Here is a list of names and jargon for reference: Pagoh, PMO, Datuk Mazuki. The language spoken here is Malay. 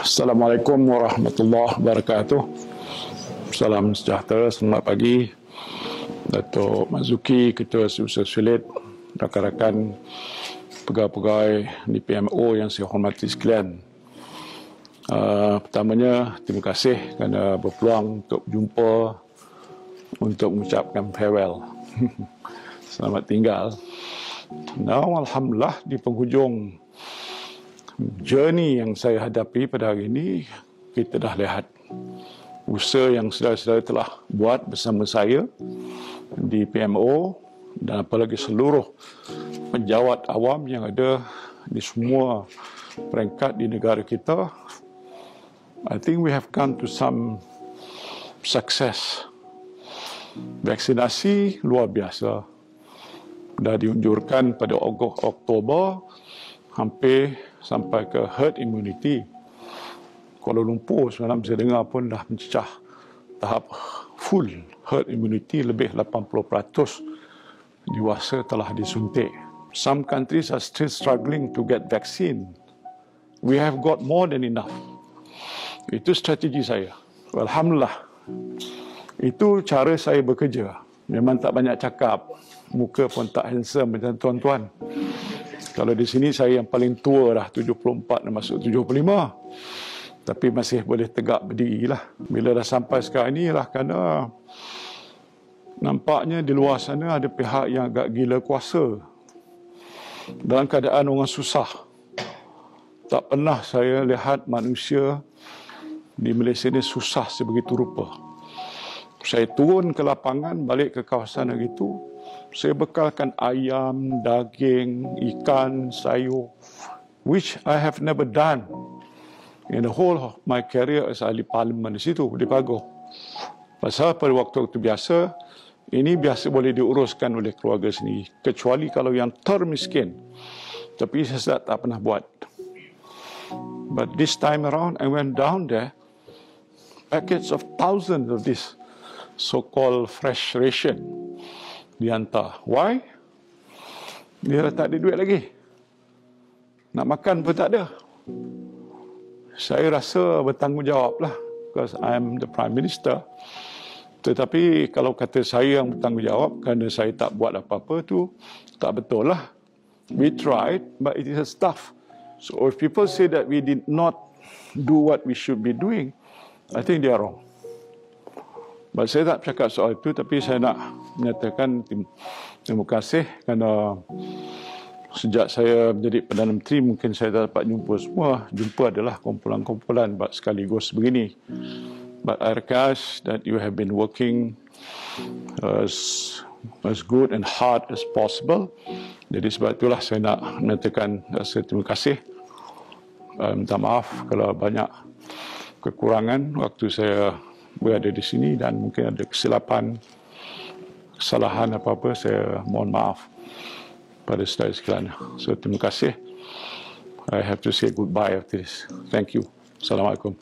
Assalamualaikum warahmatullahi wabarakatuh. Salam sejahtera, selamat pagi. Datuk Mazuki, Ketua Sibusar Sulit, rakan-rakan pegawai-pegawai di PMO yang saya hormati sekalian. Pertamanya, terima kasih kerana berpeluang untuk berjumpa untuk mengucapkan farewell. Selamat tinggal. Nah, alhamdulillah di penghujung journey yang saya hadapi pada hari ini, kita dah lihat usaha yang saudara-saudara telah buat bersama saya di PMO dan apalagi seluruh penjawat awam yang ada di semua peringkat di negara kita. I think we have come to some success. Vaksinasi luar biasa dah diunjurkan pada Oktober, hampir sampai ke herd immunity. Kuala Lumpur semalam saya dengar pun dah mencecah tahap full herd immunity, lebih 80% dewasa telah disuntik. Some countries are still struggling to get vaccine. We have got more than enough. Itu strategi saya. Alhamdulillah. Itu cara saya bekerja. Memang tak banyak cakap. Muka pun tak handsome macam tuan-tuan. Kalau di sini saya yang paling tua dah, 74 dan masuk 75. Tapi masih boleh tegak berdiri lah. Bila dah sampai sekarang ni lah, kerana nampaknya di luar sana ada pihak yang agak gila kuasa. Dalam keadaan orang susah. Tak pernah saya lihat manusia di Malaysia ni susah sebegitu rupa. Saya turun ke lapangan, balik ke kawasan hari itu, saya bekalkan ayam, daging, ikan, sayur, which I have never done in the whole of my career as ahli parlimen di situ, di Pagoh. Pasal pada waktu-waktu biasa, ini biasa boleh diuruskan oleh keluarga sendiri, kecuali kalau yang termiskin. Tapi saya tak pernah buat. But this time around, I went down there, packets of thousands of this so-called fresh ration dihantar. Why? Dia tak ada duit lagi. Nak makan pun tak ada. Saya rasa bertanggungjawab lah, because I'm the Prime Minister. Tetapi kalau kata saya yang bertanggungjawab kerana saya tak buat apa-apa tu, tak betul lah. We tried, but it is a stuff. So if people say that we did not do what we should be doing, I think they are wrong. But saya tak bercakap soal itu, tapi saya nak menyatakan terima kasih kerana sejak saya menjadi Perdana Menteri, mungkin saya tak dapat jumpa semua. Jumpa adalah kumpulan-kumpulan, but sekaligus begini. But I request that you have been working as good and hard as possible. Jadi sebab itulah saya nak menyatakan rasa terima kasih. Minta maaf kalau banyak kekurangan waktu saya berada di sini, dan mungkin ada kesilapan, kesalahan apa-apa, saya mohon maaf pada saudara sekalian. So, terima kasih. I have to say goodbye after this. Thank you. Assalamualaikum.